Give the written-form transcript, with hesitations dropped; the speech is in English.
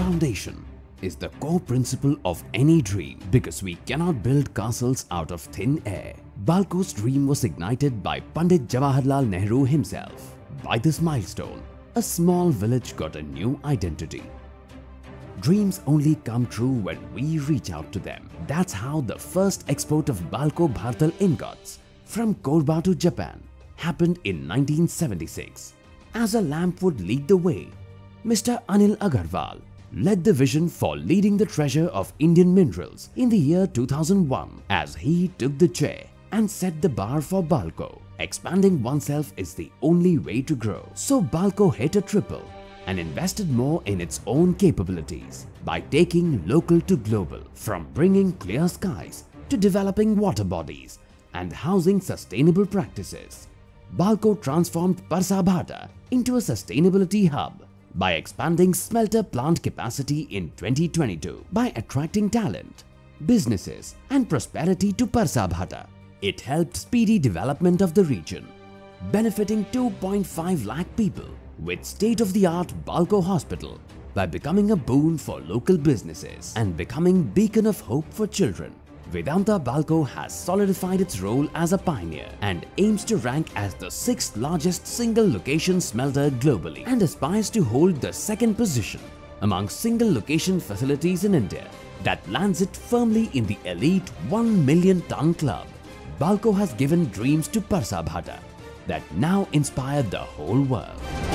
Foundation is the core principle of any dream because we cannot build castles out of thin air. Balco's dream was ignited by Pandit Jawaharlal Nehru himself. By this milestone, a small village got a new identity. Dreams only come true when we reach out to them. That's how the first export of Balco Bhartal ingots from Korba to Japan happened in 1976. As a lamp would lead the way, Mr. Anil Agarwal led the vision for leading the treasure of Indian minerals in the year 2001 as he took the chair and set the bar for Balco. Expanding oneself is the only way to grow. So Balco hit a triple and invested more in its own capabilities by taking local to global, from bringing clear skies to developing water bodies and housing sustainable practices. Balco transformed Parsa Bhata into a sustainability hub by expanding smelter plant capacity in 2022 by attracting talent, businesses and prosperity to Parsa Bhata. It helped speedy development of the region, benefiting 2.5 lakh people with state-of-the-art Balco Hospital by becoming a boon for local businesses and becoming beacon of hope for children. Vedanta Balco has solidified its role as a pioneer and aims to rank as the 6th largest single location smelter globally and aspires to hold the 2nd position among single location facilities in India. That lands it firmly in the elite 1 million ton club. Balco has given dreams to Parsa Bhata that now inspire the whole world.